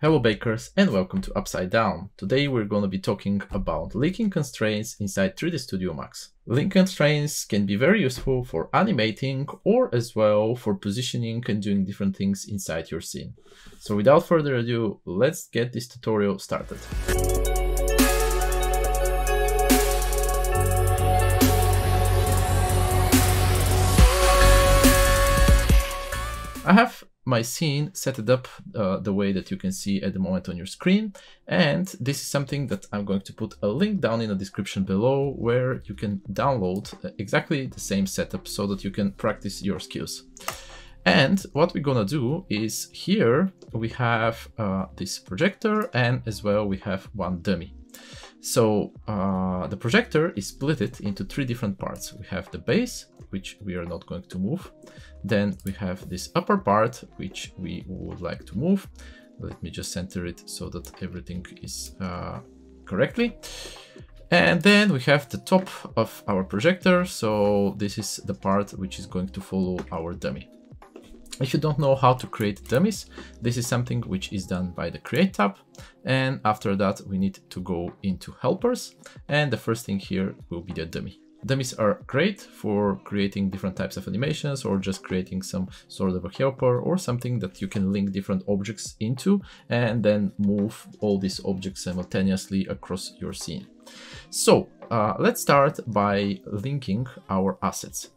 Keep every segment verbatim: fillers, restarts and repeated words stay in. Hello bakers and welcome to Upside Down. Today we're going to be talking about linking constraints inside three D Studio Max. Link constraints can be very useful for animating or as well for positioning and doing different things inside your scene. So without further ado, let's get this tutorial started. I have my scene set it up uh, the way that you can see at the moment on your screen. And this is something that I'm going to put a link down in the description below where you can download exactly the same setup so that you can practice your skills. And what we're gonna do is here we have uh, this projector and as well we have one dummy. So uh, the projector is split into three different parts. We have the base, which we are not going to move. Then we have this upper part, which we would like to move. Let me just center it so that everything is uh, correctly. And then we have the top of our projector. So this is the part which is going to follow our dummy. If you don't know how to create dummies, this is something which is done by the Create tab. And after that, we need to go into helpers. And the first thing here will be the dummy. Dummies are great for creating different types of animations or just creating some sort of a helper or something that you can link different objects into and then move all these objects simultaneously across your scene. So uh, let's start by linking our assets.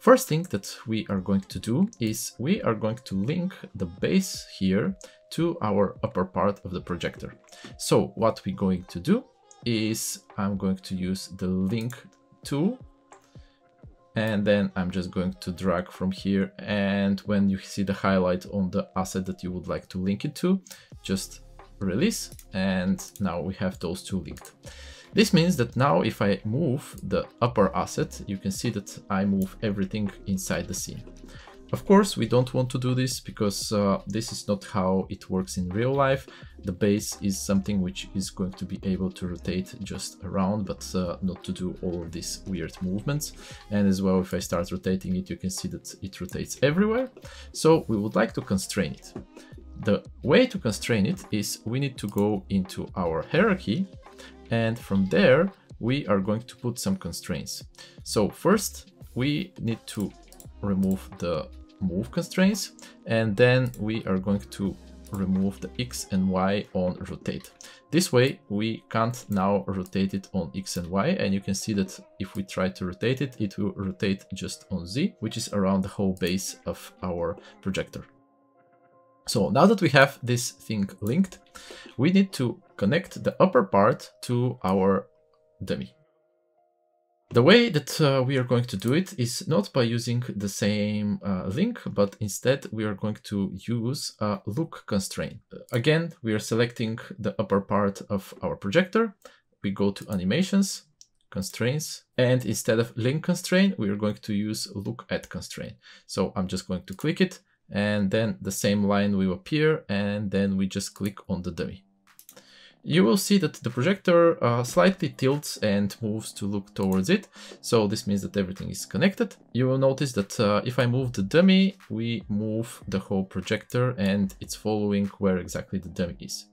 First thing that we are going to do is we are going to link the base here to our upper part of the projector. So what we're going to do is I'm going to use the link tool and then I'm just going to drag from here, and when you see the highlight on the asset that you would like to link it to, just release, and now we have those two linked. This means that now if I move the upper asset, you can see that I move everything inside the scene. Of course, we don't want to do this because uh, this is not how it works in real life. The base is something which is going to be able to rotate just around, but uh, not to do all of these weird movements. And as well, if I start rotating it, you can see that it rotates everywhere. So we would like to constrain it. The way to constrain it is we need to go into our hierarchy, and from there, we are going to put some constraints. So first, we need to remove the move constraints, and then we are going to remove the X and Y on rotate. This way, we can't now rotate it on X and Y, and you can see that if we try to rotate it, it will rotate just on Z, which is around the whole base of our projector. So now that we have this thing linked, we need to connect the upper part to our dummy. The way that uh, we are going to do it is not by using the same uh, link, but instead we are going to use a look constraint. Again, we are selecting the upper part of our projector. We go to animations, constraints, and instead of link constraint, we are going to use look at constraint. So I'm just going to click it, and then the same line will appear, and then we just click on the dummy. You will see that the projector uh, slightly tilts and moves to look towards it. So this means that everything is connected. You will notice that uh, if I move the dummy, we move the whole projector and it's following where exactly the dummy is.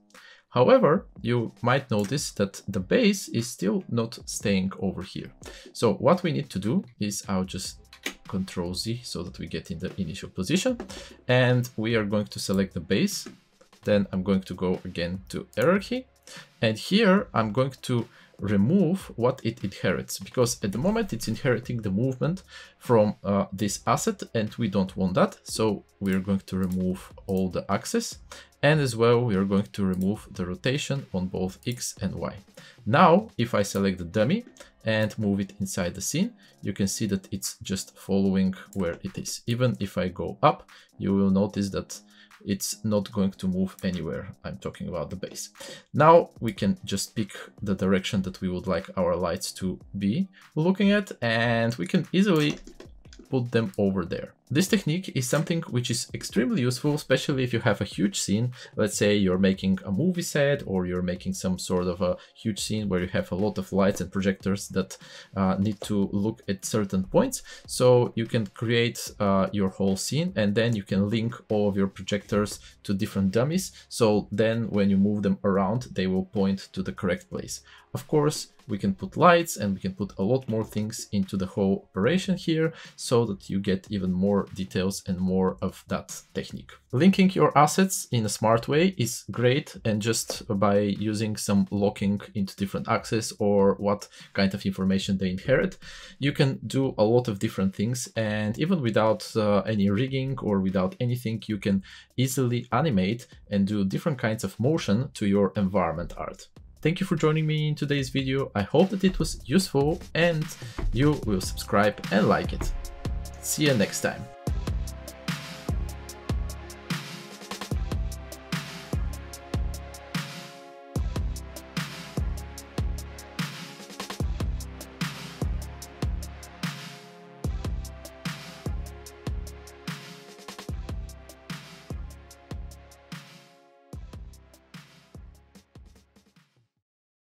However, you might notice that the base is still not staying over here. So what we need to do is I'll just Control Z so that we get in the initial position, and we are going to select the base. Then I'm going to go again to hierarchy, and here I'm going to remove what it inherits, because at the moment it's inheriting the movement from uh, this asset and we don't want that. So we're going to remove all the axes, and as well we are going to remove the rotation on both X and Y. Now if I select the dummy and move it inside the scene, you can see that it's just following where it is. Even if I go up, you will notice that it's not going to move anywhere. I'm talking about the base. Now we can just pick the direction that we would like our lights to be looking at, and we can easily put them over there. This technique is something which is extremely useful, especially if you have a huge scene. Let's say you're making a movie set, or you're making some sort of a huge scene where you have a lot of lights and projectors that uh, need to look at certain points. So you can create uh, your whole scene, and then you can link all of your projectors to different dummies. So then when you move them around, they will point to the correct place. Of course, we can put lights and we can put a lot more things into the whole operation here so that you get even more details and more of that technique. Linking your assets in a smart way is great, and just by using some locking into different axes or what kind of information they inherit, you can do a lot of different things. And even without uh, any rigging or without anything, you can easily animate and do different kinds of motion to your environment art. Thank you for joining me in today's video. I hope that it was useful and you will subscribe and like it. See you next time.